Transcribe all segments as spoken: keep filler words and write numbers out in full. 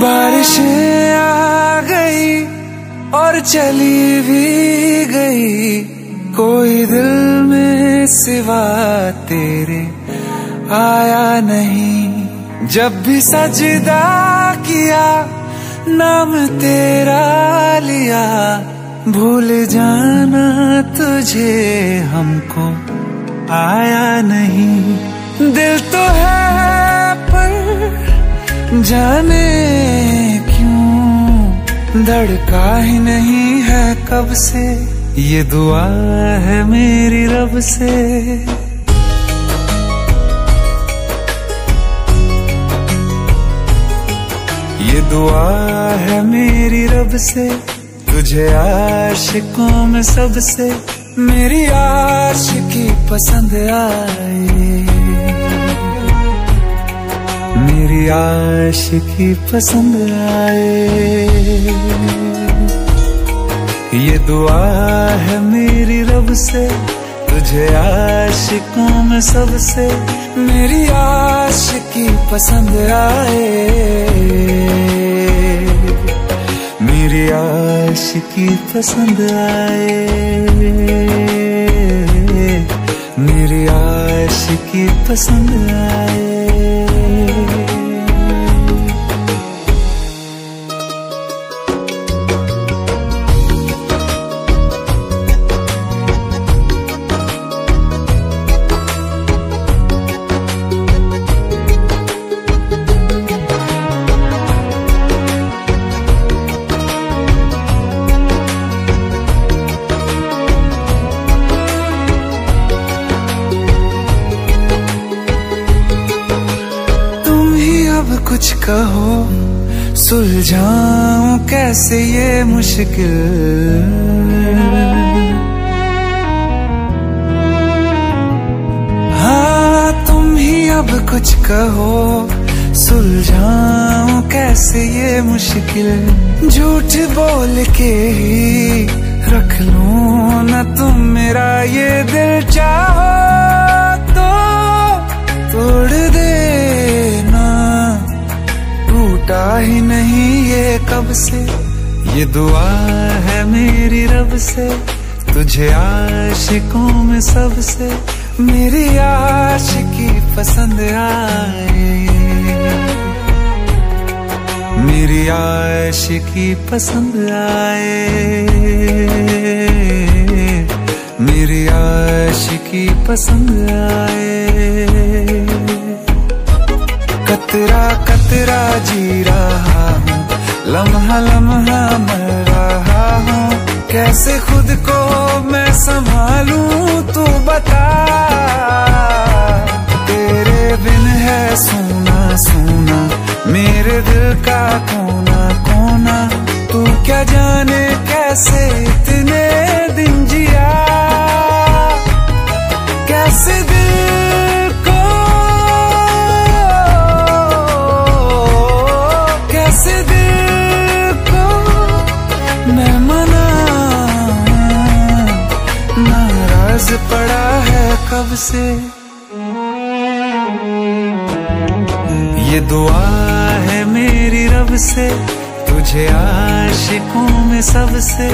बारिशें आ गई और चली भी गई, कोई दिल में सिवा तेरे आया नहीं। जब भी सजदा किया नाम तेरा लिया, भूल जाना तुझे हमको आया नहीं। दिल तो है पर जाने क्यों धड़का ही नहीं है कब से, ये दुआ है मेरी रब से। ये दुआ है मेरी रब से, तुझे आशिकों में सबसे मेरी आशिकी पसंद आए, मेरी आशिकी पसंद आए। ये दुआ है मेरी रब से, तुझे आशिकों में सबसे मेरी आशिकी पसंद आए, मेरी आशिकी पसंद आए, मेरी आशिकी पसंद आए। कुछ कहो सुलझाऊं कैसे ये मुश्किल, हाँ तुम ही अब कुछ कहो सुलझाऊं कैसे ये मुश्किल। झूठ बोल के ही रख लूं ना तुम मेरा ये दिल, चाहो तो तोड़ ही नहीं ये कब से। ये दुआ है मेरी रब से, तुझे आशिकों में सबसे मेरी आशिकी पसंद आए, मेरी आशिकी पसंद आए, मेरी आशिकी पसंद आए। कतरा कतरा जी रहा हूँ, लम्हा लम्हा मर रहा हूँ, कैसे खुद को मैं संभालूं तू बता। तेरे बिन है सोना सोना मेरे दिल का कोना कोना, तू क्या जाने कैसे इतने दिन जिया, कैसे पड़ा है कब से। ये दुआ है मेरी रब से, तुझे आशिकों में सबसे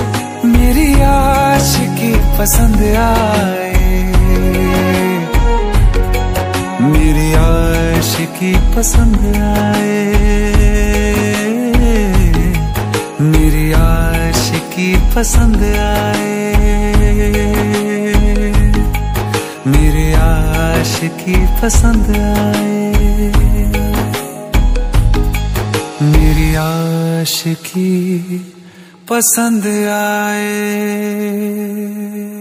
मेरी आशिकी पसंद आए, मेरी आशिकी पसंद आए, मेरी आशिकी पसंद आए, मेरी आशिकी पसंद आए, मेरी आशिकी पसंद आए।